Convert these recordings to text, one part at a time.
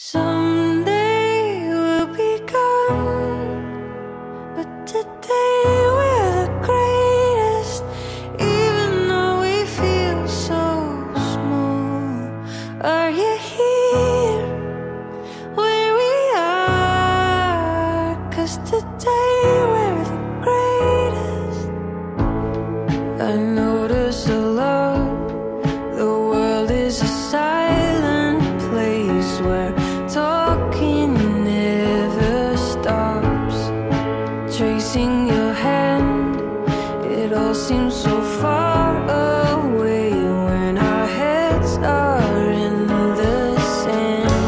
Someday we'll be gone, but today we're the greatest, even though we feel so small. Are you here where we are? 'Cause today we're the greatest. I notice alone the world is a silent place where talking never stops. Tracing your hand, it all seems so far away when our heads are in the sand.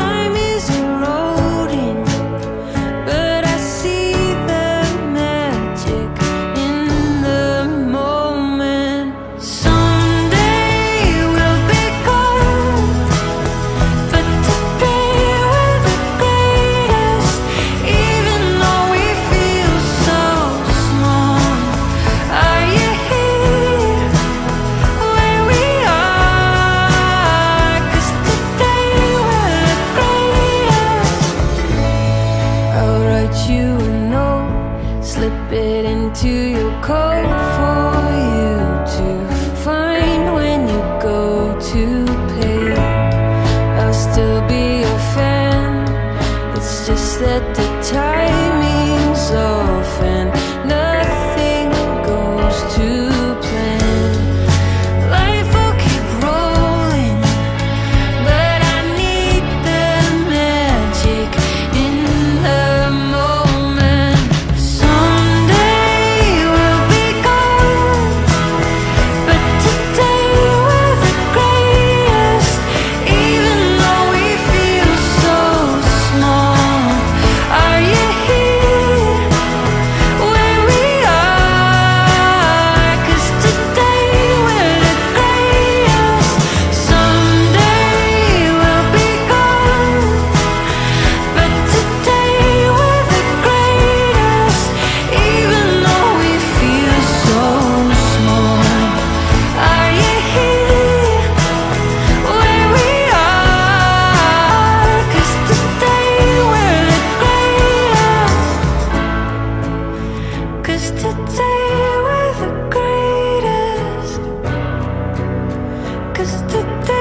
Time is eroding, but I see the magic in the moment. You know, slip it into your coat for you to find when you go to pay. I'll still be your fan, it's just that the timing's off and nothing goes to plan. Life will keep rolling, but I need the magic in the today we're the greatest. 'Cause today